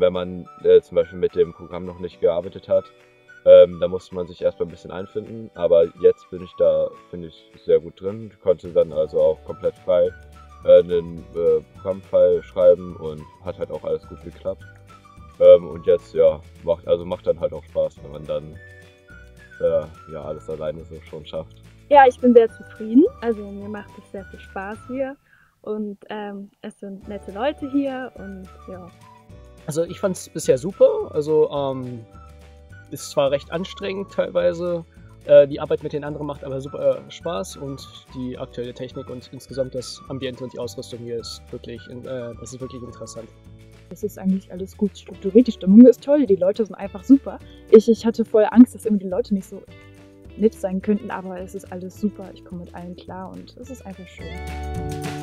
wenn man zum Beispiel mit dem Programm noch nicht gearbeitet hat. Da musste man sich erstmal ein bisschen einfinden, aber jetzt bin ich da, finde ich, sehr gut drin. Ich konnte dann also auch komplett frei einen Programmfile schreiben und hat halt auch alles gut geklappt. Und jetzt, ja, macht dann halt auch Spaß, wenn man dann ja, alles alleine so schon schafft. Ja, ich bin sehr zufrieden. Also mir macht es sehr viel Spaß hier und es sind nette Leute hier und ja. Also ich fand es bisher super. Also ist zwar recht anstrengend teilweise, die Arbeit mit den anderen macht aber super Spaß und die aktuelle Technik und insgesamt das Ambiente und die Ausrüstung hier ist wirklich, das ist wirklich interessant. Es ist eigentlich alles gut strukturiert, die Stimmung ist toll, die Leute sind einfach super. Ich hatte voll Angst, dass irgendwie die Leute nicht so nett sein könnten, aber es ist alles super, ich komme mit allen klar und es ist einfach schön.